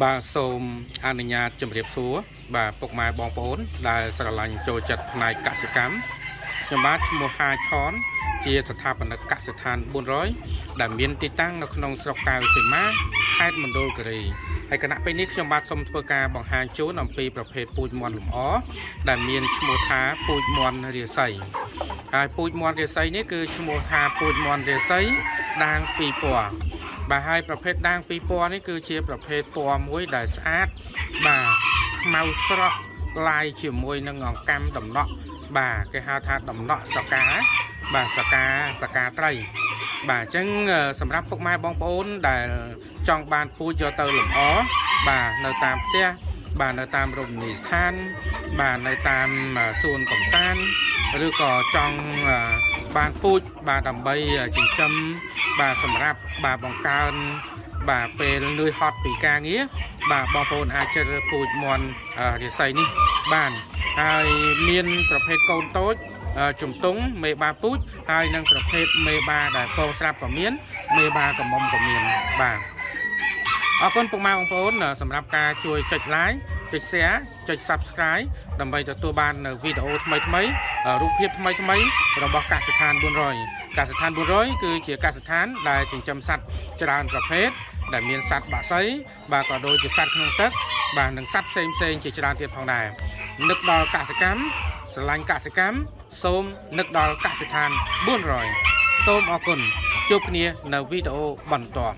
บาโซมอานิญาจมเรียบซัวบาปกมาบองโป้นได้สารลังโจจัดนายกสิกรรมยมบาชโมฮาช้อนเจียสถาปนกสถานบุญร้อยดำเบียนติตั้งนักนองสกาวสิมาให้มันโดนกระดิ่งให้คณะไปนิกยมบาสมทวการบางหางจูนำปีประเภทปูดมวลหลุมอ้อดำเบียนชโมธาปูดมวลเรียใสปูดมวลเรียใสนี่คือชโมธาปูดมวลเรียใสนางปีปัวบาให้ประเภทนางปีปัวนี่คือเจียประเภทปัวมวยได้สะอาดบาเมาสระลายเฉียมวยนางงองกำดำเนาะบาแกฮาธาดำเนาะสกาบาสกาสกาไตรบาจังสำหรับพวกไม้บองปูนได้จองบานปูโยเตอร์หลงอ้อบาในตามเตี้ยบาในตามรมนิทานบาในตามส่วนของท่านหรือก็จองบานปูบาดำใบจิงจำบาสำหรับบาบองการบาเป็นนุยฮอตปีกาเงี้ยบาบองปูนอาจจะปูมอนเดี๋ยวใส่นี่บานไอเมียนประเภทโกนโต๊ดจุ่มตุ้งเมบาปูดไอนั่งประเภทเมบาได้โกนสลับกับเมียนเมบากับมอมกับเมียนบาออกคนพวกมาบองปูนสำหรับการช่วยจัดไลฟ์จัดแชร์จัด subscribe ดำไปจากตัวบานวิดีโอทำไมทำไมรูปเพียบทำไมทำไมเราบอกการสถานบุญร้อยการสถานบุญร้อยคือเฉียการสถานได้จึงจำสัตว์จราประเภทได้เมียนสัตว์บาไซบาก็โดยจะสัตว์นงตัดบาหนังสัตว์เซมเซงจิจราเทียนทองได้นึกดอลกาศกรรมสลังกาศกรรมโสมนึกดอลกาศฐานบุญร้อยโสมออกคนจบเนียในวิดีโอบันต่อ